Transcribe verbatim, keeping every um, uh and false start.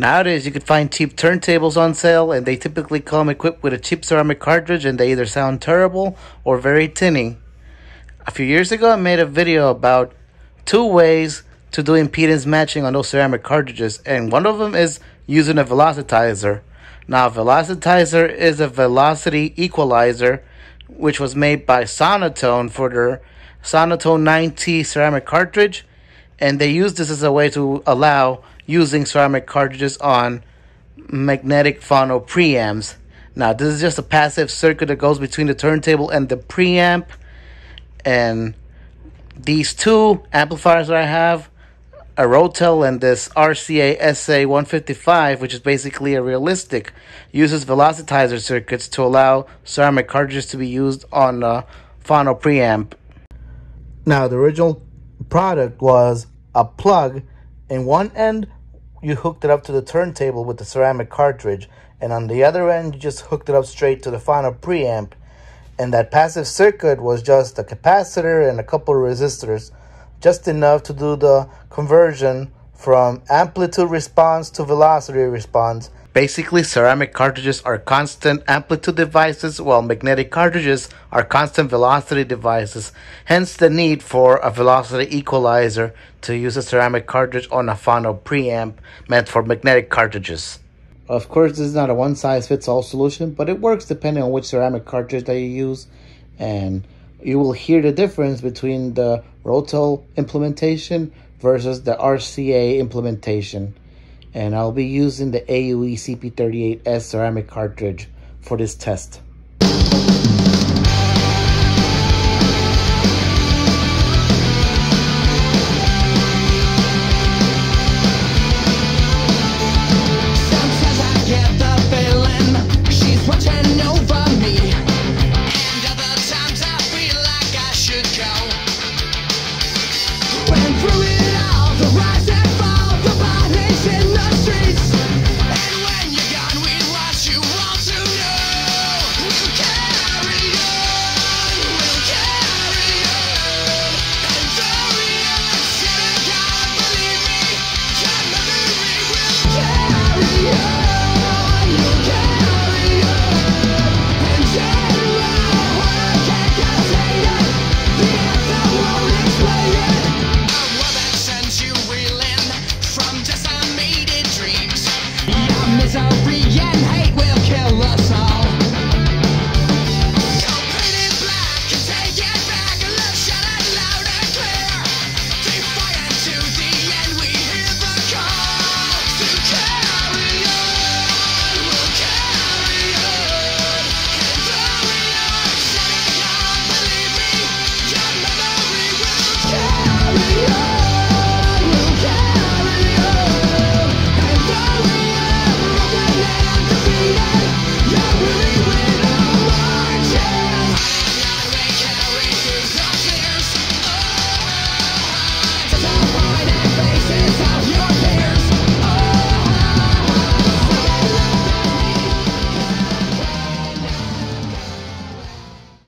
Nowadays, you can find cheap turntables on sale, and they typically come equipped with a cheap ceramic cartridge, and they either sound terrible or very tinny. A few years ago, I made a video about two ways to do impedance matching on those ceramic cartridges, and one of them is using a velocitizer. Now, a velocitizer is a velocity equalizer, which was made by Sonotone for their Sonotone nine T ceramic cartridge, and they used this as a way to allow using ceramic cartridges on magnetic funnel preamps. Now, this is just a passive circuit that goes between the turntable and the preamp, and these two amplifiers that I have, a Rotel and this R C A S A one fifty-five, which is basically a Realistic, uses velocitizer circuits to allow ceramic cartridges to be used on a funnel preamp. Now, the original product was a plug. In one end, you hooked it up to the turntable with the ceramic cartridge, and on the other end, you just hooked it up straight to the funnel preamp. And that passive circuit was just a capacitor and a couple of resistors, just enough to do the conversion from amplitude response to velocity response. Basically, ceramic cartridges are constant amplitude devices, while magnetic cartridges are constant velocity devices. Hence the need for a velocity equalizer to use a ceramic cartridge on a funnel preamp meant for magnetic cartridges. Of course, this is not a one-size-fits-all solution, but it works depending on which ceramic cartridge that you use, and you will hear the difference between the Rotel implementation versus the R C A implementation. And I'll be using the A U E C P thirty-eight S ceramic cartridge for this test.